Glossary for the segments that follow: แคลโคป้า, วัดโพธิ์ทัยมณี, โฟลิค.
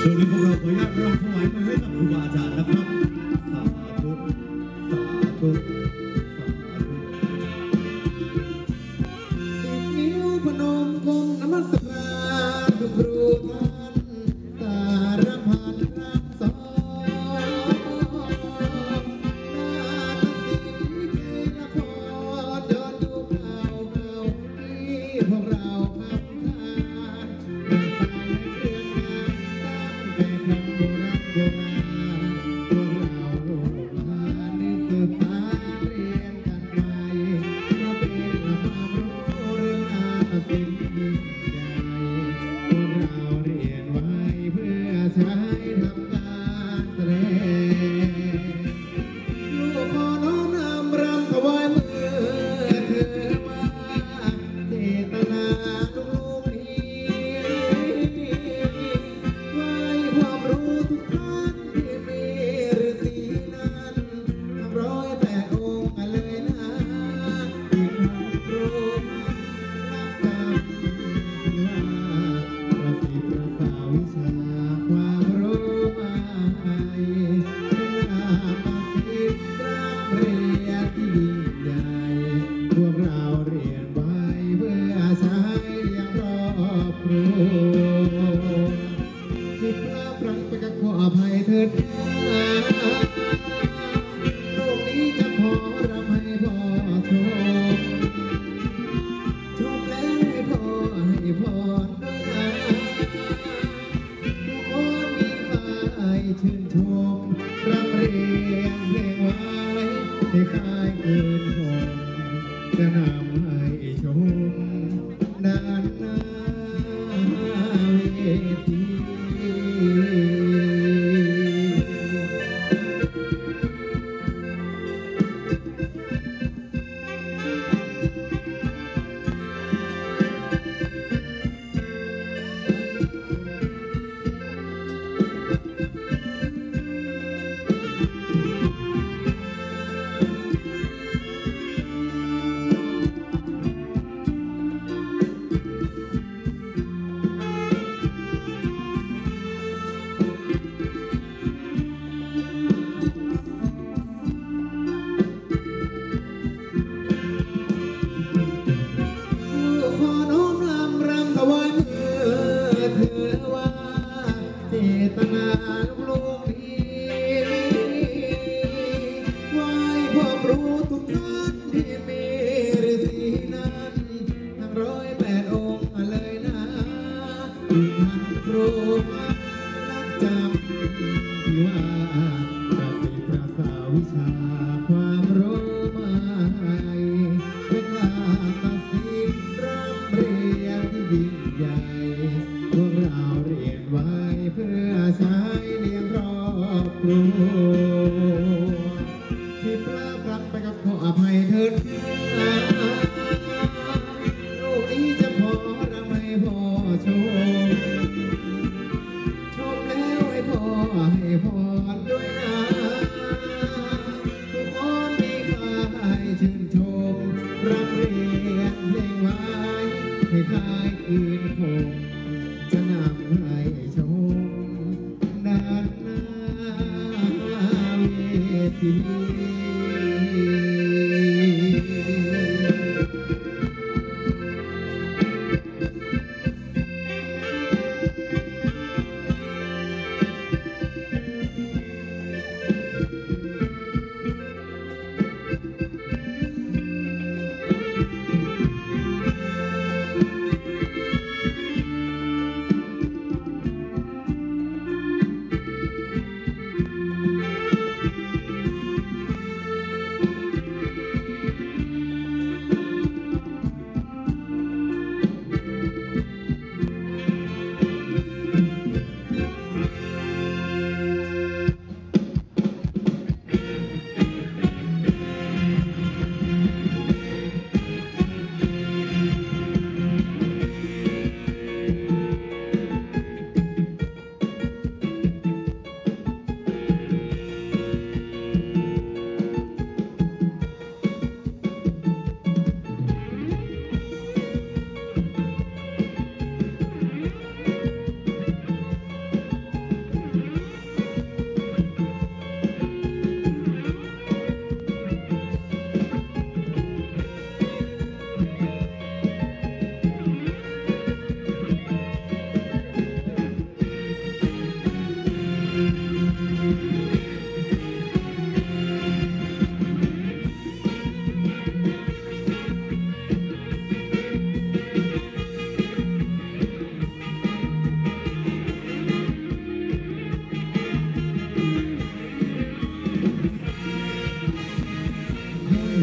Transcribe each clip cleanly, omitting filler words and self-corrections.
ส่วนนี้พวกเราขออนุญาตรำถวายไปให้กับครูบาอาจารย์นะครับสาธุสาธุสิบนิ้วพนมกลมนมัสการทุกครูท่านสารพันรำสอน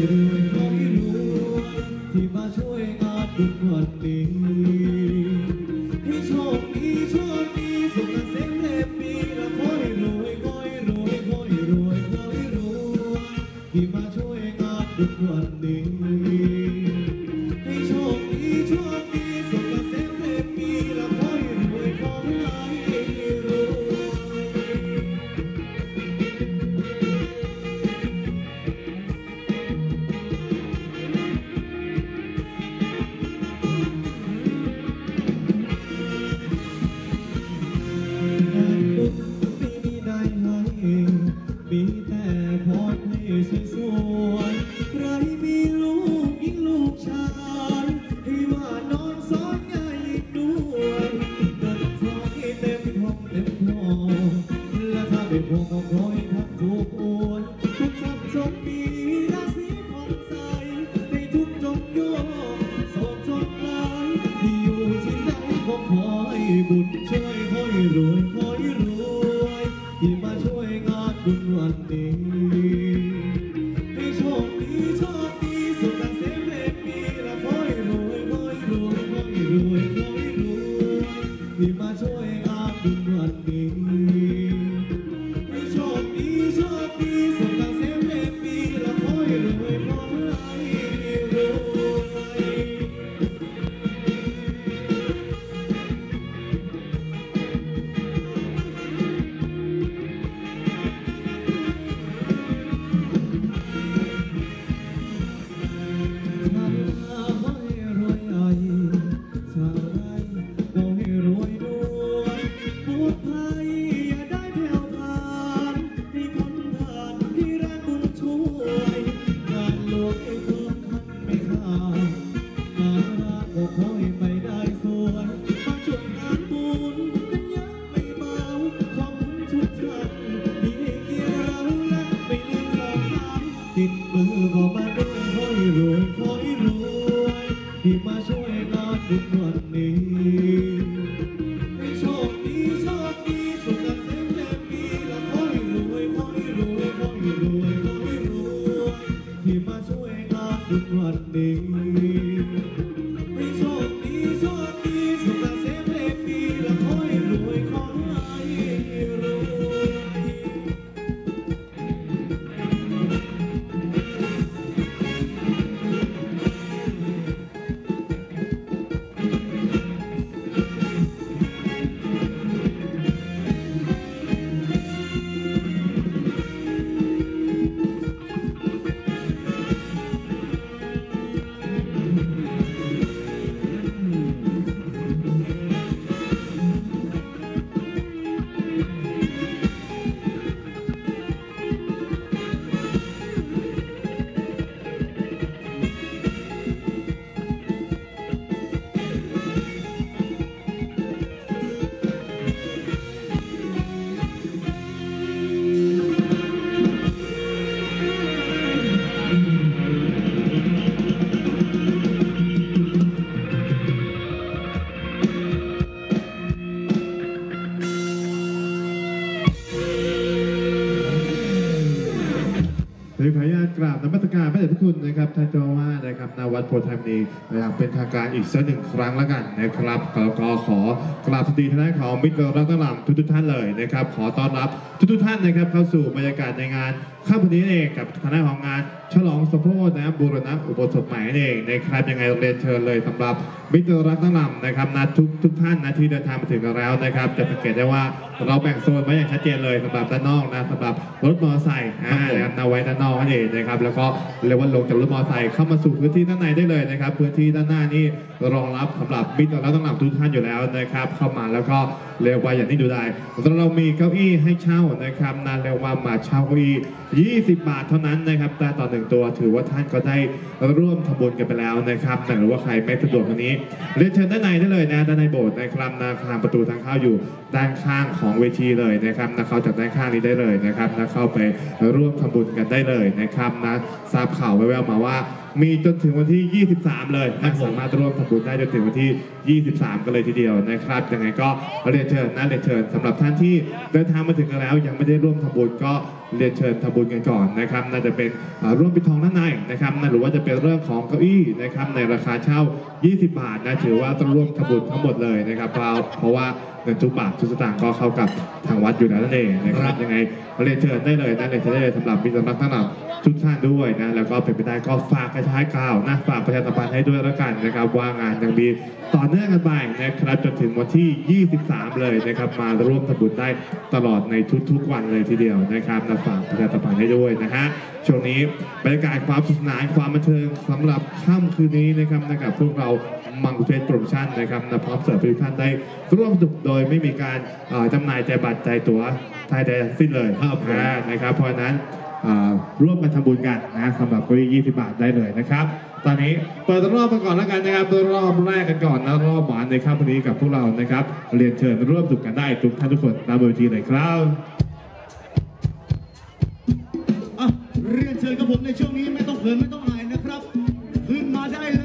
อื่นไม่รู้ที่มาช่วยงานบุญวันนี้ให้โชคดีโชคดีสุขเสพเทพีและขอให้รวยขอให้รวยขอให้รวยขอให้รวยที่มาช่วยงานบุญวันนี้ให้โชคดีโชคดีสุขเสพเทพีและขอให้รวยขอให้รวยมีแต่พอดให้สวยๆใครมีลูกยิ่งลูกชายให้ว่านอนซ้อนใหญ่ด้วยเกิดทองให้เต็มห้องเต็มพอและถ้าเป็นพวงก็คอยทักทุกอวนทุกทับชมมีราศีผ่องใสให้ทุกจงโยกสองจงไหลที่อยู่ที่ไหนก็ขอให้บุญช่วยขอให้รวยขอให้รวยที่มาช่วยงานบุญวันนี้ให้โชคดีโชคดีสุขเสพเล่มีและขอให้รวยขอให้รวยขอให้รวยขอให้รวยที่มาช่วยงานบุญวันนี้ให้โชคดีโชคดีสุขเสพเล่มีและขอให้รวยขอให้รวยติดมือก็มาด้วยขอให้รวยขอให้รวยที่มาช่วยงานบุญวันนี้ให้โชคดีโชคดีสุขเสพเล่มีและขอให้รวยขอให้รวยขอให้รวยขอให้รวยที่มาช่วยงานบุญวันนี้ให้โชคดีโชคดีสุขเสพเล่มีและขอให้รวยขอให้รวยขออนุญาตกราบนมัสการพระเดชพระคุณนะครับท่านเจ้าอาวาสนะครับณวัดโพธิ์ธรรมนีนะครับเป็นทางการอีกสักหนึ่งครั้งละกันนะครับก็ขอกราบสวัสดีท่านของมิตรรักตะล่ำทุกท่านเลยนะครับขอต้อนรับทุกท่านนะครับเข้าสู่บรรยากาศในงานค่ำวันนี้เองกับคณะของงานฉลองสมโภชนะครับบูรณะอุโบสถใหม่เองนะครับยังไงเรียนเชิญเลยสำหรับมิตรรักตะล่ำนะครับนัดทุกท่านนะที่เดินทางมาถึงแล้วนะครับจะสังเกตได้ว่าเราแบ่งโซนไว้อย่างชัดเจนเลยสำหรับด้านนอกนะสำหรับรถมอเตอร์ไซค์นะครับเอาไว้ด้านนอกนั่นเองนะครับแล้วก็เรียกว่าลงจากรถมอเตอร์ไซค์เข้ามาสู่พื้นที่ด้านในได้เลยนะครับพื้นที่ด้านหน้านี่รองรับสำหรับมิตรรักตะล่ำทุกท่านอยู่แล้วนะครับเข้ามาแล้วก็เรียกว่าอย่างที่ดูได้เรามีเก้าอี้ให้เช่านะครับนานเรียกว่ามาเช่าเก้าอี้20 บาทเท่านั้นนะครับแต่ต่อ1 ตัวถือว่าท่านก็ได้ร่วมทำบุญกันไปแล้วนะครับหรือว่าใครไม่สะดวกตรงนี้เรียนเชิญด้านในได้เลยนะด้านในโบสถ์นะครับทางประตูทางเข้าอยู่ด้านข้างของเวทีเลยนะครับเข้าจากด้านข้างนี้ได้เลยนะครับเข้าไปร่วมทำบุญกันได้เลยนะครับทราบข่าวแว่วๆมาว่า มีจนถึงวันที่23เลยสามารถร่วมทำบุญได้จนถึงวันที่23กันเลยทีเดียวนะครับยังไงก็เรียนเชิญนะเรียนเชิญสำหรับท่านที่เดินทางมาถึงกันแล้วยังไม่ได้ร่วมทำบุญก็เรียนเชิญทำบุญกันก่อนนะครับน่าจะเป็นร่วมปิดทองด้านในนะครับหรือว่าจะเป็นเรื่องของเก้าอี้นะครับในราคาเช่า20บาทนะถือว่าต้องร่วมทำบุญทั้งหมดเลยนะครับเพราะว่าเงินทุกบาททุกสตางค์ก็เข้ากับทางวัดอยู่แล้วนั่นเองนะครับยังไงเรียนเชิญได้เลยนะเรียนเชิญได้เลยสำหรับมิตรรักท่านหลับทุกท่านด้วยนะแล้วก็เป็นไปได้ก็ฝากกระจายข่าวนะฝากประชาสัมพันธ์ให้ด้วยละกันนะครับว่างานยังมีต่อเนื่องกันไปนะครับจนถึงวันที่23เลยนะครับมาร่วมทำบุญได้ตลอดในทุกๆวันเลยทีเดียวนะครับนะฝากประชาสัมพันธ์ให้ด้วยนะฮะช่วงนี้บรรยากาศความสนุกสนานความบันเทิงสำหรับค่ำคืนนี้นะครับนะครับพวกเรามังคุเทศโปรโมชั่นนะครับนะพร้อมเสิร์ฟทุกท่านได้ร่วมสนุกโดยไม่มีการจำหน่ายใจบัตรใจตั๋วทายใจสิ้นเลยนะครับเพราะฉะนั้นร่วมกันทำบุญกันนะสำหรับเก้าอี้ 20 บาทได้เลยนะครับตอนนี้เปิดรอบกันก่อนแล้วกันนะครับเปิดรอบแรกกันก่อนนะรอบหวานในค่ำคืนนี้กับพวกเรานะครับเรียนเชิญร่วมสนุกกันได้ทุกท่านทุกคนตามเบอร์ทีเลยครับเรียนเชิญกับผมในช่วงนี้ไม่ต้องเขินไม่ต้องอายนะครับขึ้นมาได้เลย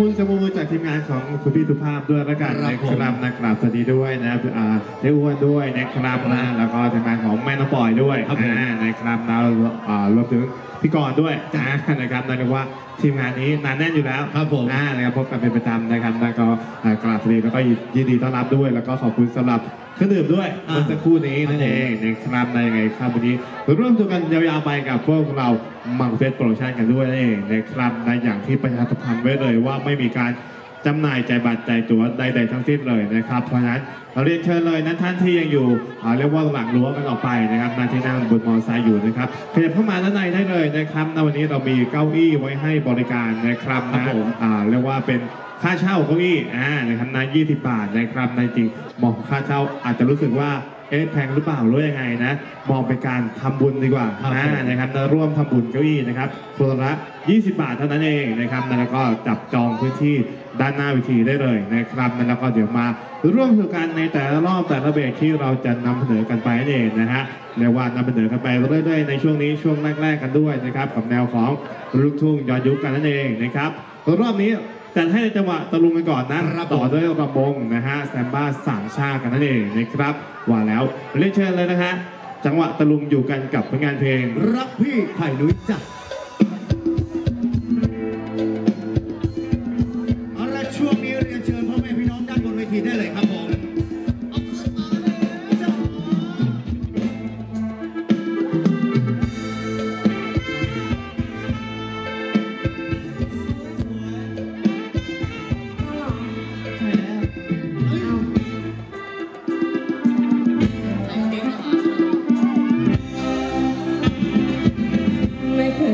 คุณสมุนจากทีมงานของคุณพี่สุภาพด้วยและกันนะครับนะครับสวัสดีด้วยนะครับได้อ้วนด้วยนะครับนะแล้วก็ทีมงานของแม่น้องปอยด้วยนะครับแล้วรวมถึงพี่กรณ์ด้วยนะครับนั่นคือว่าทีมงานนี้หนาแน่นอยู่แล้วครับผมนะครับพบกันเป็นประจำนะครับแล้วก็กราบสวัสดีแล้วก็ยินดีต้อนรับด้วยแล้วก็ขอบคุณสำหรับเครื่องดื่มด้วยเมื่อสักครู่นี้นั่นเองนะครับในยังไงครับวันนี้ร่วมตัวกันยาวๆไปกับพวกเรามังเฟสโปรโมชั่นกันด้วยนั่นเองนะครับในอย่างที่ประชาสัมพันธ์ไว้เลยว่าไม่มีการจำหน่ายจ่ายบัตรจ่ายตั๋วใดๆทั้งสิ้นเลยนะครับเพราะฉะนั้นเราเรียนเชิญเลยนะท่านที่ยังอยู่เรียกว่าหลังรั้วกันออกไปนะครับนั่งที่นั่งบนมอไซค์อยู่นะครับเดินเข้ามาด้านในได้เลยนะครับในวันนี้เรามีเก้าอี้ไว้ให้บริการนะครับนะเรียกว่าเป็นค่าเช่าเก้าอี้นะครับนะ20 บาทนะครับในจริงมองค่าเช่าอาจจะรู้สึกว่าเอ๊ะแพงหรือเปล่าหรือยังไงนะมองเป็นการทำบุญดีกว่านะครับจะร่วมทำบุญเก้าอี้นะครับคนละ20 บาทเท่านั้นเองนะครับแล้วก็จับจองพื้นที่ด้านหน้าเวทีได้เลยนะครับแล้วก็เดี๋ยวมาร่วมสู่กันในแต่ละรอบแต่ละเบรกที่เราจะนำเสนอกันไปนั่นเองนะฮะเรียกว่านำเสนอกันไปเรื่อยๆในช่วงนี้ช่วงแรกๆกันด้วยนะครับกับแนวของลูกทุ่งย้อนยุคกันนั่นเองนะครับรอบนี้จัดให้จังหวะตะลุงกันก่อนนะต่อด้วยระบงนะฮะแซมบ้าสามชากันนั่นเองนะครับว่าแล้วเรียนเชิญเลยนะฮะจังหวะตะลุงอยู่กันกับผลงานเพลงรักพี่ไผ่นุ้ยจ้ะเอาละช่วงนี้เรียนเชิญพ่อแม่พี่น้องด้านบนเวทีได้เลยครับผมไม่เคย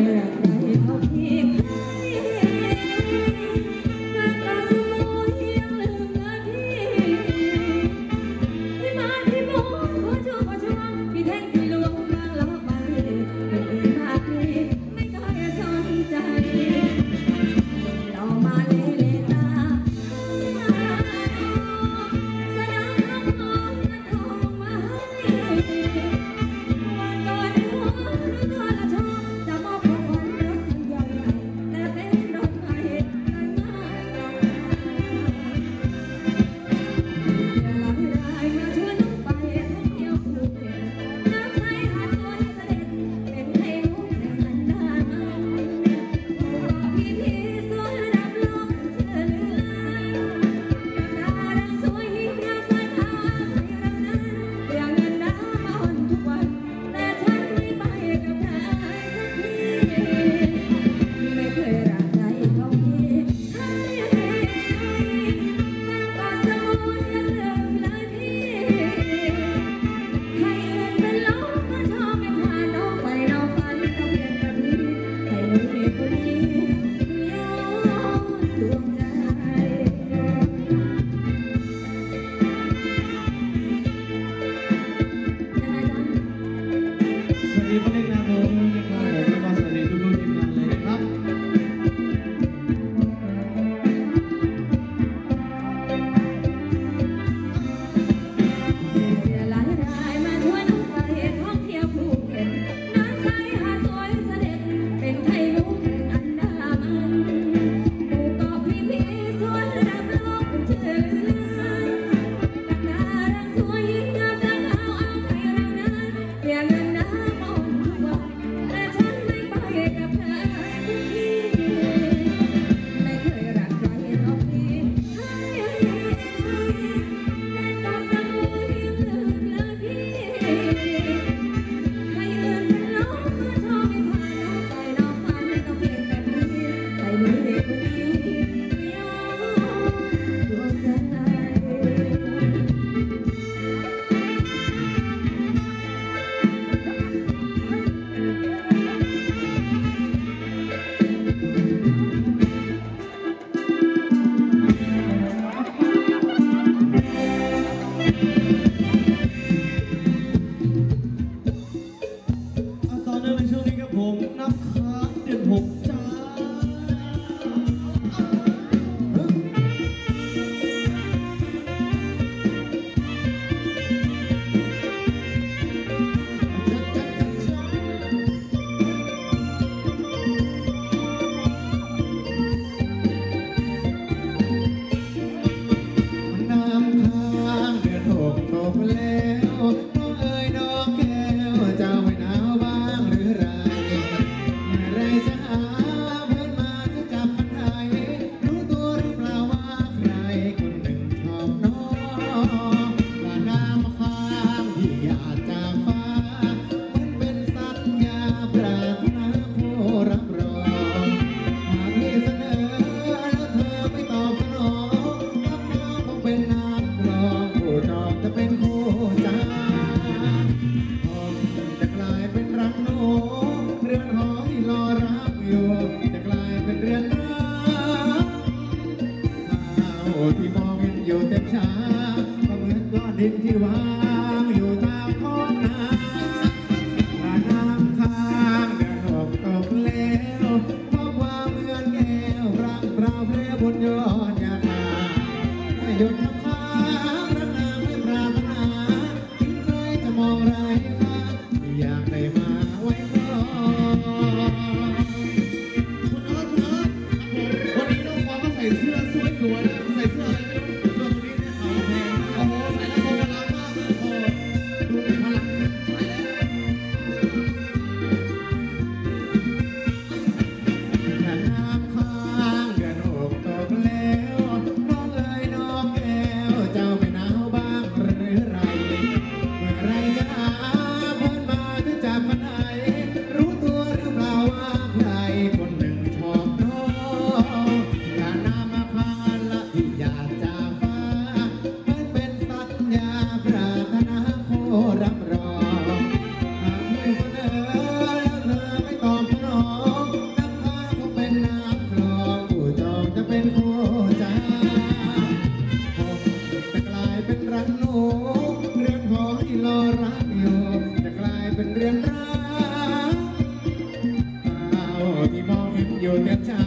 ที่มองเห็นอยู่กับฉัน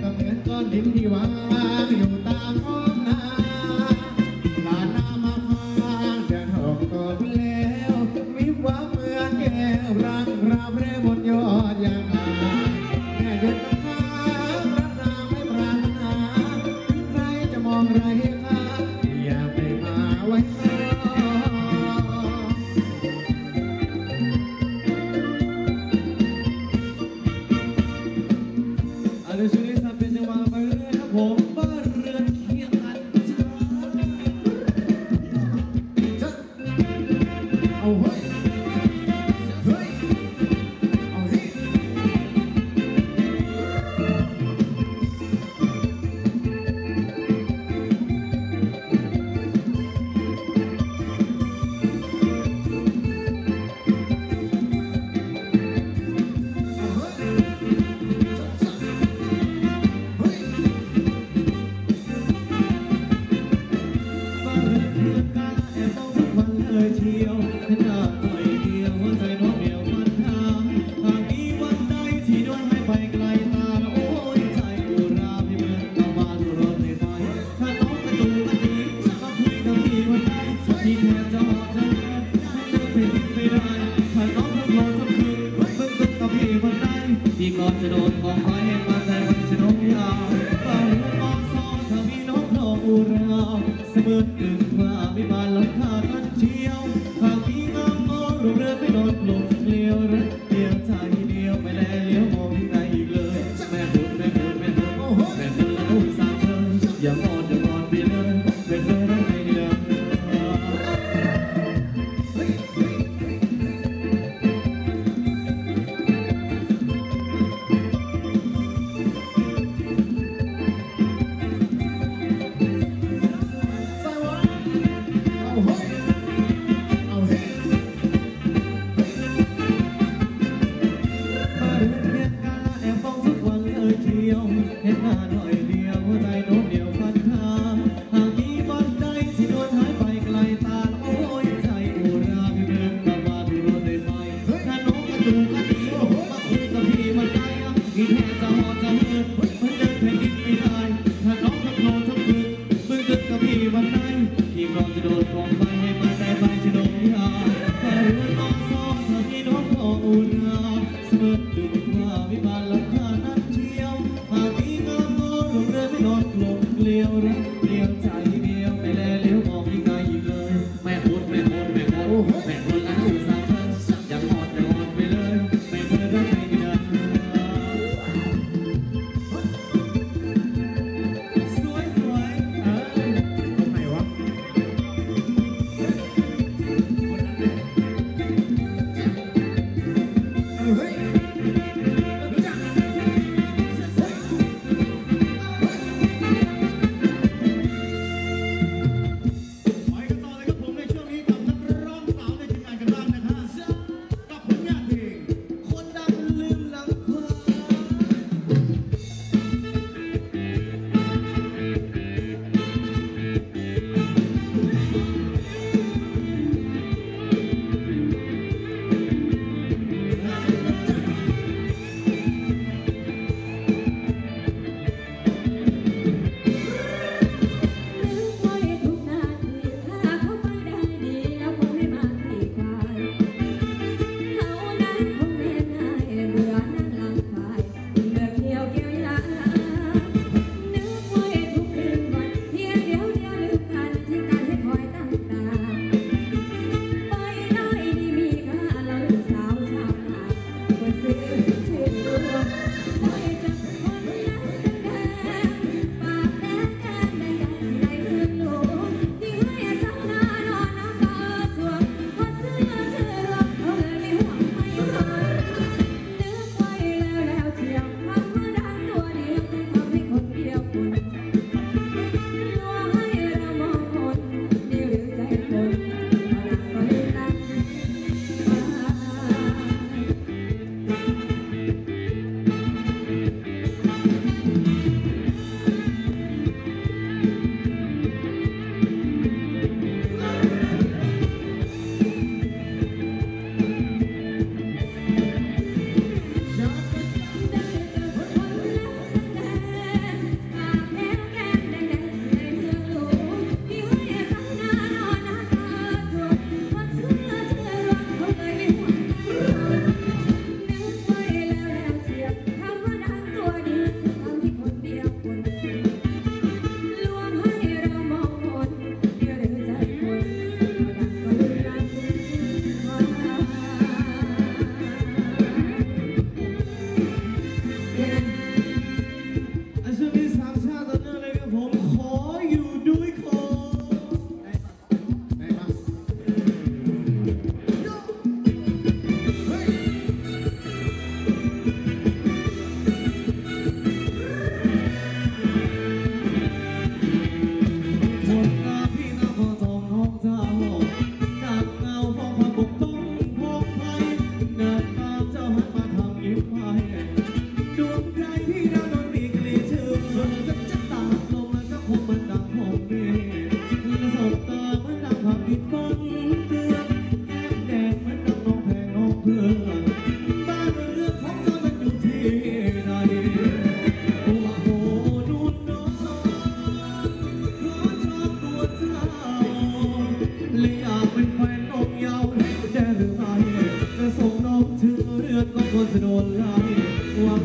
ก็เหมือนก้อนดินที่วางอยู่ตามท้องนาลานน้ำมาฟ้าเดือนหกก็เปลี่ยววิวว่าเมืองแก้วรังราเร่บนยอดยางนาแม่ยศข้ารักนางไม่ปรารถนาใครจะมองไรข้าอย่าไปมาไว้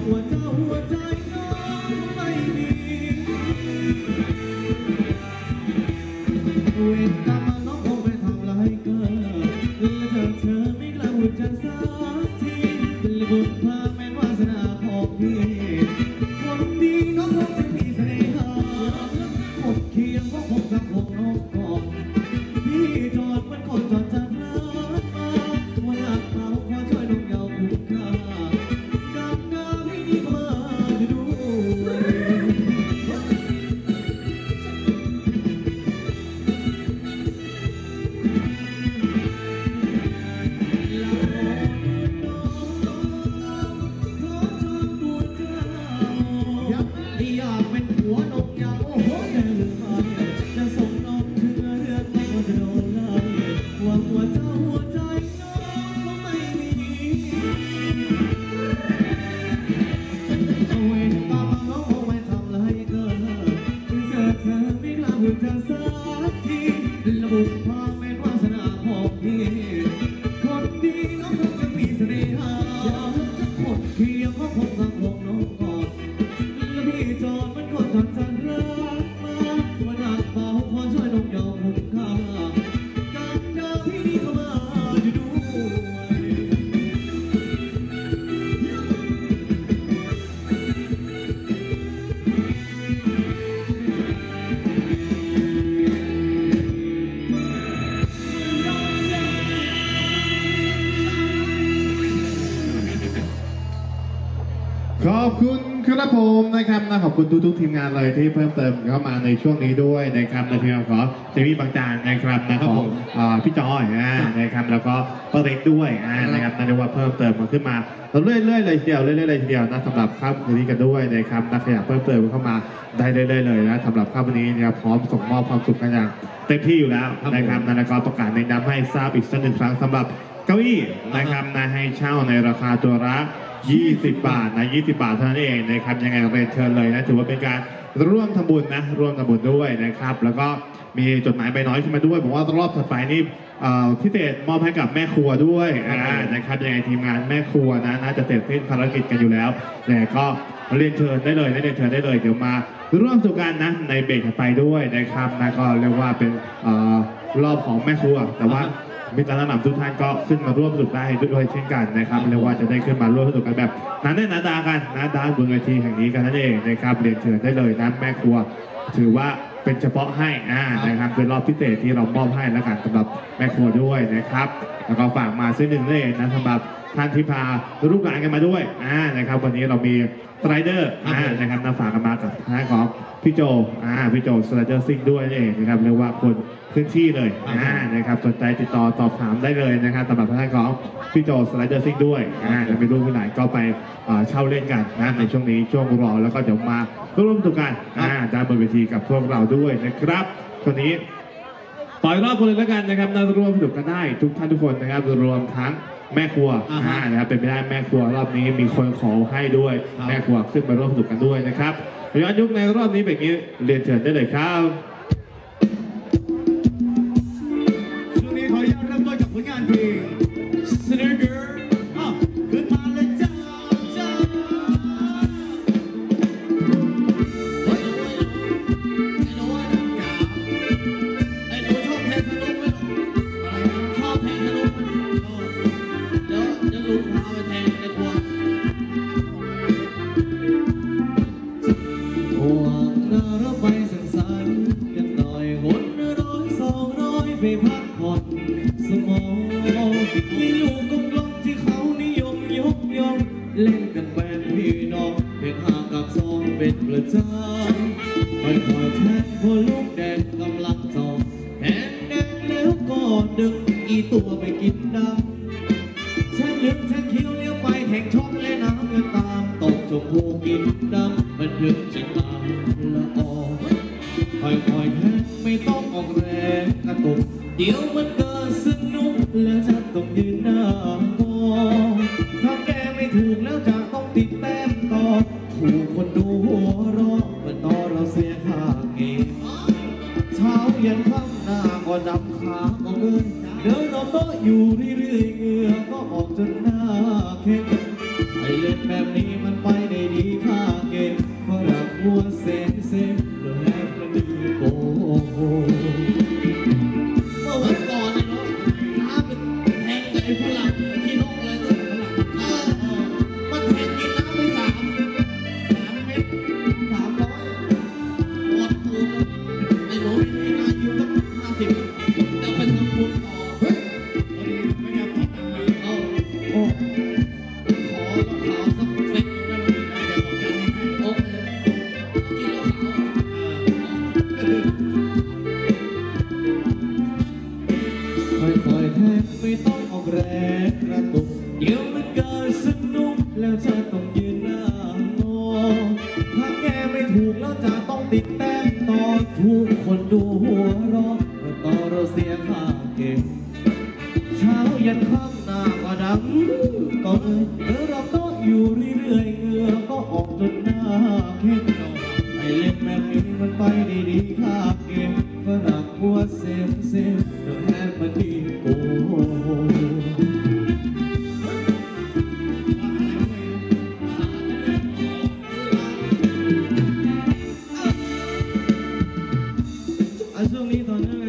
หัวใจน้องไม่มีเวรกรรมน้องคงไปทำลายกันแล้วเธอไม่เล่าจะสักทีเป็นบุญพาแม่นวาสนาของพี่คนดีน้องคงจะมีเสน่ห์หมดเคียงก็คงจะคงน้องกอดพี่จอดมันคนจอดจัดรักมาวันหลังเขาคอยช่วยน้องเยาว์บุกเข้านะครับขอบคุณทุกทีมงานเลยที่เพิ่มเติมเข้ามาในช่วงนี้ด้วยนะครับในทีมของเจมี่บางจานนะครับของพี่จอยนะครับแล้วก็ประเด็นด้วยนะครับนั่นเรียกว่าเพิ่มเติมมาขึ้นมาเราเรื่อยๆเลยเดียวนะสำหรับข้ามคืนนี้กันด้วยนะครับนักขยับเพิ่มเติมเข้ามาได้เรื่อยๆเลยนะสำหรับข้ามวันนี้นะครับพร้อมส่งมอบความสุขกันอย่างเต็มที่อยู่แล้วนะครับนักกอล์ฟประกาศในน้ำให้ทราบอีกสักหนึ่งครั้งสำหรับเก้าอี้นะครับนะให้เช่าในราคาตัวละ20 บาทนะ20 บาทเท่านั้นเองนะครับยังไงเรียนเชิญเลยนะถือว่าเป็นการร่วมทำบุญนะร่วมทำบุญด้วยนะครับแล้วก็มีจดหมายใบน้อยขึ้นมาด้วยบอกว่ารอบถัดไปนี่พิเศษมอบให้กับแม่ครัวด้วยนะครับยังไงทีมงานแม่ครัวนะน่าจะเสร็จสิ้นภารกิจกันอยู่แล้วแต่ก็เรียนเชิญได้เลยเดี๋ยวมาร่วมสู่กันนะในเบรกถัดไปด้วยนะครับนะก็เรียกว่าเป็นรอบของแม่ครัวแต่ว่ามิตรนำทุกท่านก็ขึ้นมาร่วมสุดได้ด้วยเช่นกันนะครับเรียกว่าจะได้ขึ้นมาร่วมสุดกันแบบนั้นแน่นาดากันนะด้านบนเวทีแห่งนี้กันนั่นเองนะครับเรียนเชิญได้เลยนะแม่ครัวถือว่าเป็นเฉพาะให้นะครับเป็นรอบพิเศษที่เรามอบให้แล้วกันสำหรับแม่ครัวด้วยนะครับแล้วก็ฝากมาซื้อหนึ่งเลยนะสำหรับท่านที่พาลูกหลานกันมาด้วยนะครับวันนี้เรามีสไลเดอร์นะครับฝากกันมาจากทางของพี่โจสไลเดอร์ซิ่งด้วยเองนะครับเรียกว่าคนพื้นที่เลยนะครับสนใจติดต่อสอบถามได้เลยนะครับสำหรับท่านของพี่โจสไลเดอร์ซิ่งด้วยไปดูที่ไหนก็ไปเช่าเล่นกันนะในช่วงนี้ช่วงรอแล้วก็เดี๋ยวมาร่วมตัวกันด้านบนเวทีกับพวกเราด้วยนะครับคนนี้ต่อยรอบคนเลยแล้วกันนะครับน่าร่วมสนุกกันได้ทุกท่านทุกคนนะครับรวมทั้งแม่ครัวนะครับเป็นไปได้แม่ครัวรอบนี้มีคนขอให้ด้วยแม่ครัวขึ้นมาร่วมสนุกกันด้วยนะครับย้อนยุคในรอบนี้แบบนี้เรียนเชิญได้เลยครับช่วงนี้ขออนุญาตเริ่มต้นกับผลงานเพลง Snare Girl ขึ้นมาเลยจ้าไอ้หนูชอบเพลงสนุกไหมชอบเพลงสนุกแล้วลุงพาไปแทงในครัวไปพักผ่อนสมองมีลูกกลมที่เขานิยมยกย่องเล่นกันแบบพี่น้องเป็นห้ากับสองเป็นประจำค่อยๆแทงพอลูกแดงกำลังจองแทงแดงแล้วก็ดึกอีตัวไปกินน้ำแทงลึกแทงคิ้วเลี้ยวไปแทงช่องและน้ำเงินตามตกชมพูกินน้ำมันดึกจะตามละอองค่อยๆแทงไม่ต้องออกแรงกระตุกเดี๋ยวมันก็สนุกแล้วจะต้องยืนหน้ากองถ้าแกไม่ถูกแล้วจะต้องติดแต้มต่อถูกคนดูหัวเราะมันต่อเราเสียค่าเกมเช้ายันค่ำหน้าก็ดำขาก็เกินเดินเราโตอยู่เรื่อยๆเงือกก็ออกจนหน้าเข็มไอเล่นแบบนี้มันไป ถูกแล้วจะต้องติดแต้มต่อทุกคนดูหัวร้อนต่อเราเสียค่าเก็บเช้ายันค่ำหน้าก็ดังก็เลยเดี๋ยวเราก็อยู่เรื่อยๆเงือก็ออกจนหน้าเข็ดหน่อยไอเล่นแบบนี้มันไปดีๆค่าเก็บฝรั่งหัวเซฟเซฟเดี๋ยวแฮปปี้โกI'm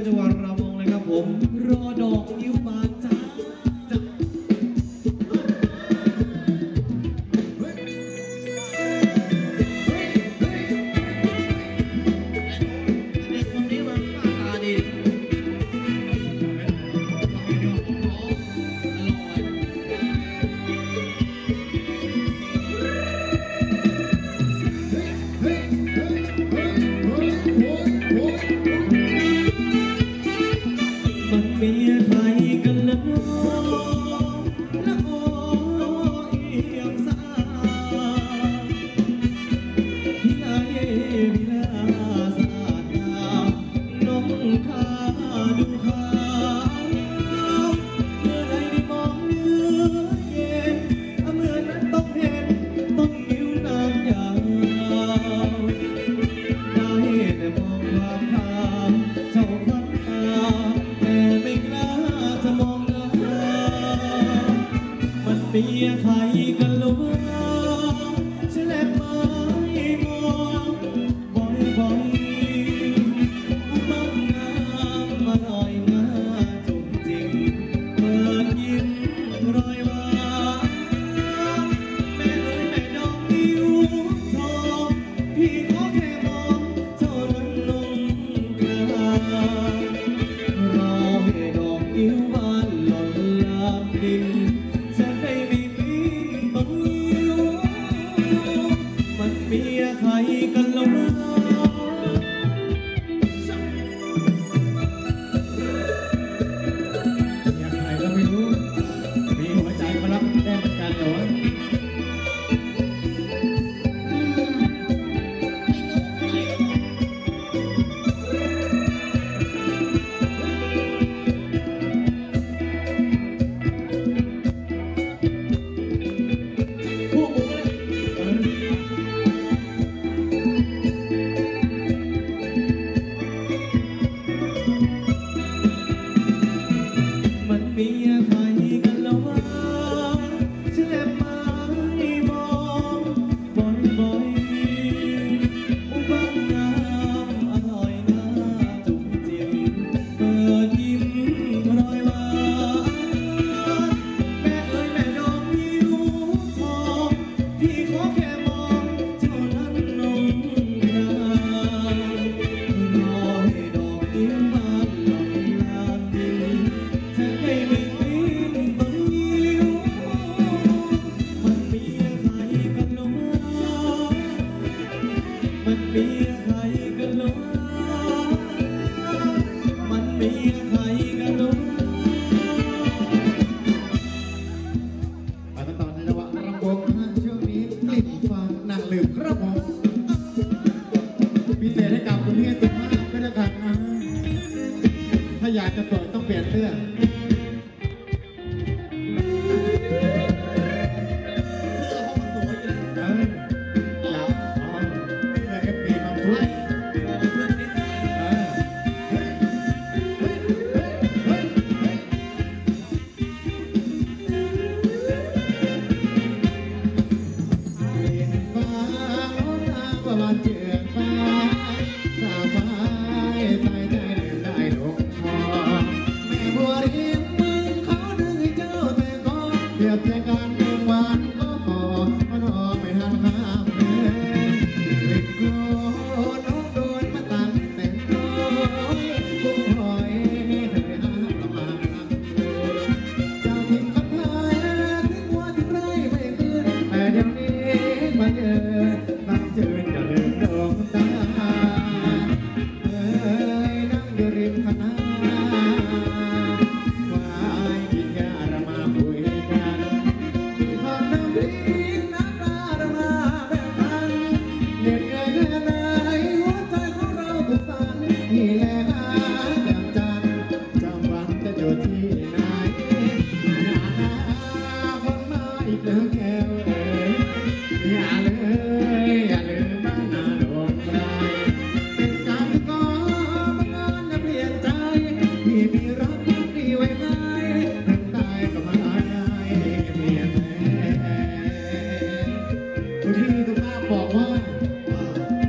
บอกว่า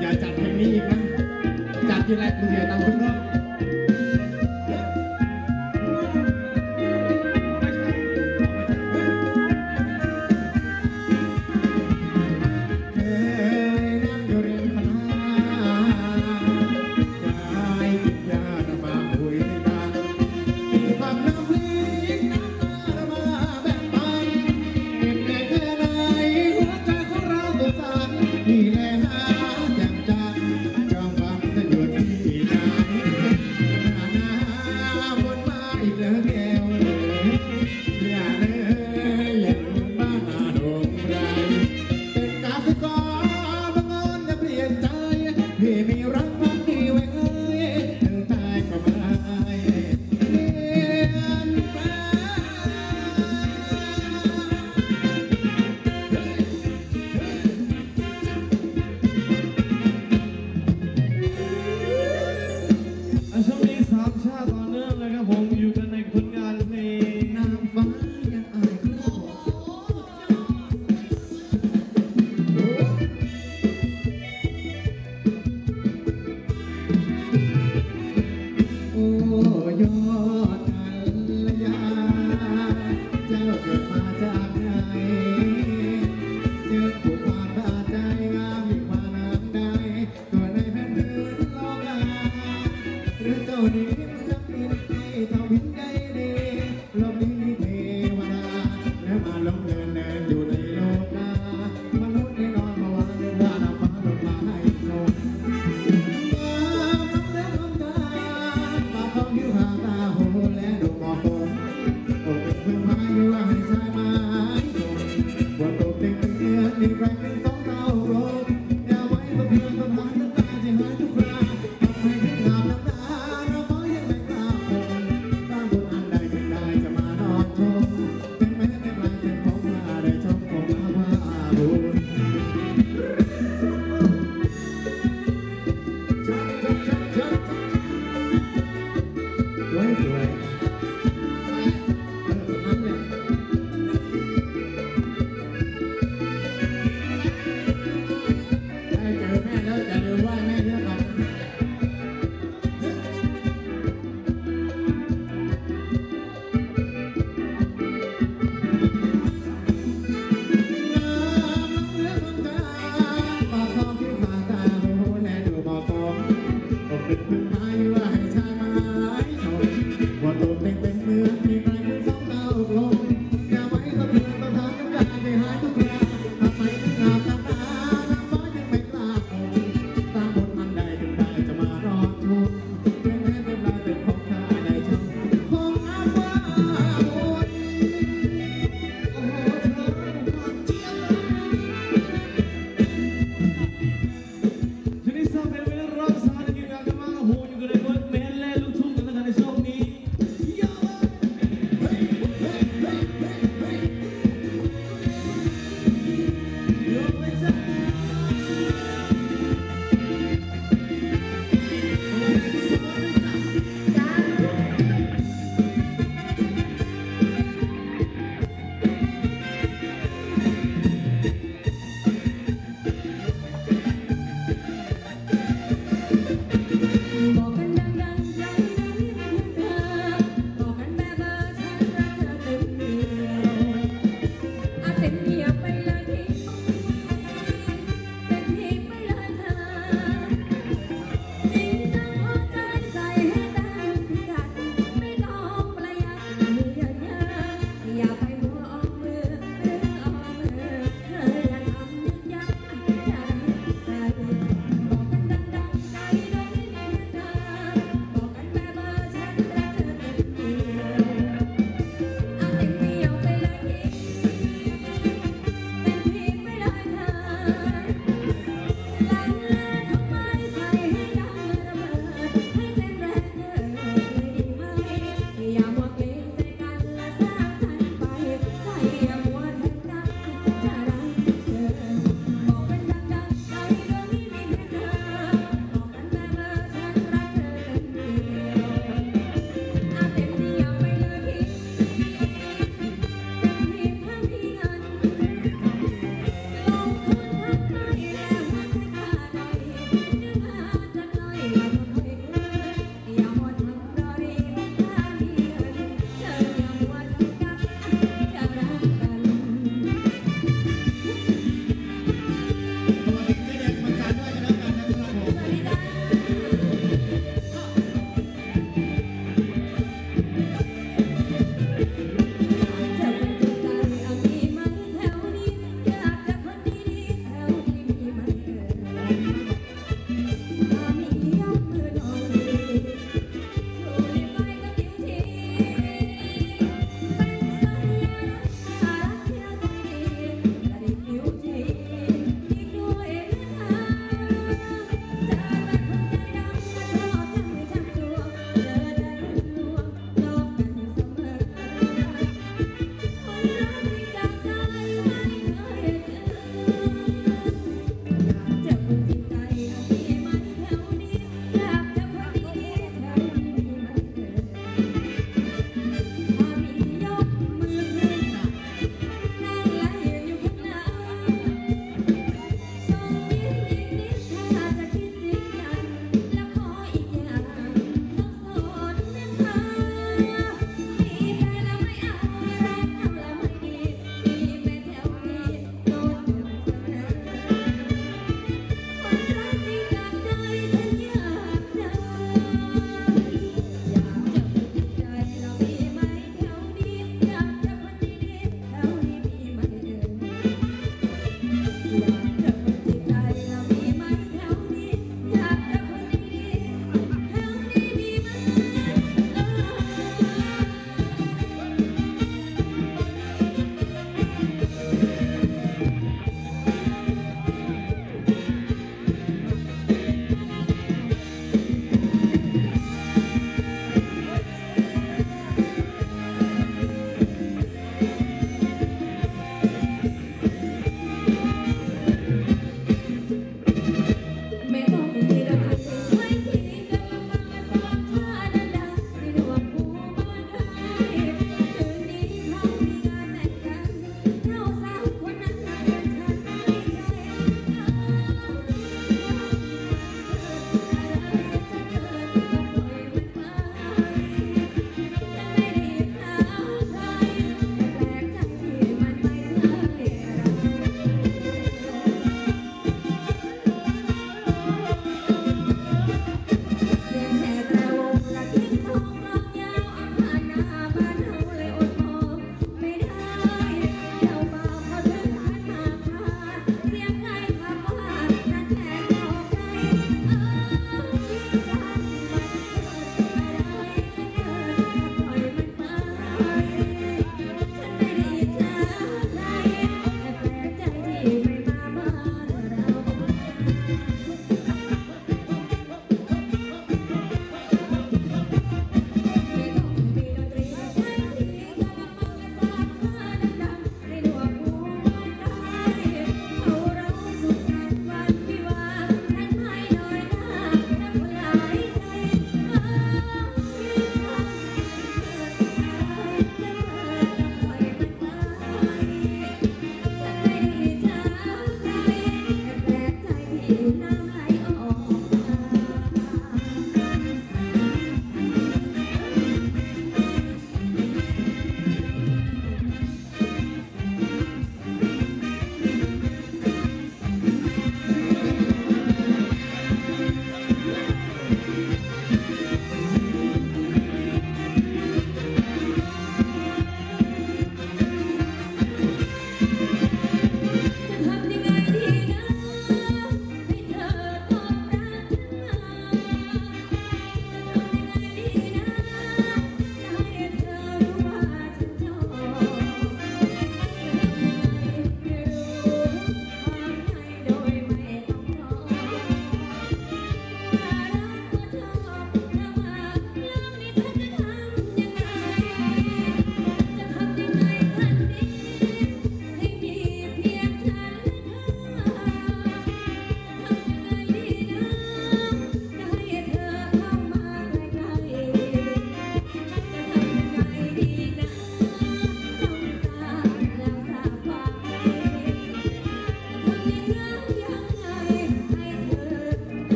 อย่าจัดเพลงนี้อีกนะจัดทีไรกูเสียตังค์ทุกรอบ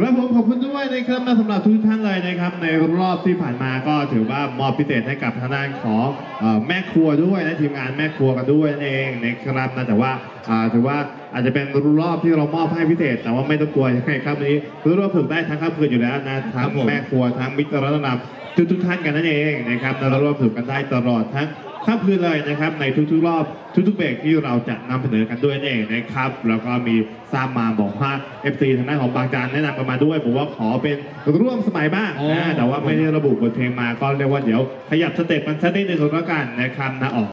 ครับผมขอบคุณด้วยนะครับสำหรับทุกท่านเลยนะครับในรอบที่ผ่านมาก็ถือว่ามอบพิเศษให้กับทางด้านของแม่ครัวด้วยและทีมงานแม่ครัวกันด้วยเองนะครับนะแต่ว่าถือว่าอาจจะเป็นรอบที่เรามอบให้พิเศษแต่ว่าไม่ต้องกลัวยังไงครับวันนี้คือเราฝึกได้ทั้งค่ำคืนอยู่แล้วนะทั้งแม่ครัวทั้งมิตรรัตนามทุกท่านกันนั่นเองนะครับเราร่วมฝึกกันได้ตลอดทั้งค่ำคืนเลยนะครับในทุกๆรอบทุกๆเบรกที่เราจะนำเสนอกันด้วยเองนะครับแล้วก็มีทราบมาบอกว่า FC ทางด้านของบางจานแนะนำกันมาด้วยผมว่าขอเป็นร่วมสมัยบ้างนะแต่ว่าไม่ได้ระบุบทเพลงมาก็เรียกว่าเดี๋ยวขยับสเต็ปมันสักนิดหนึ่งแล้วกันนะครับนะออก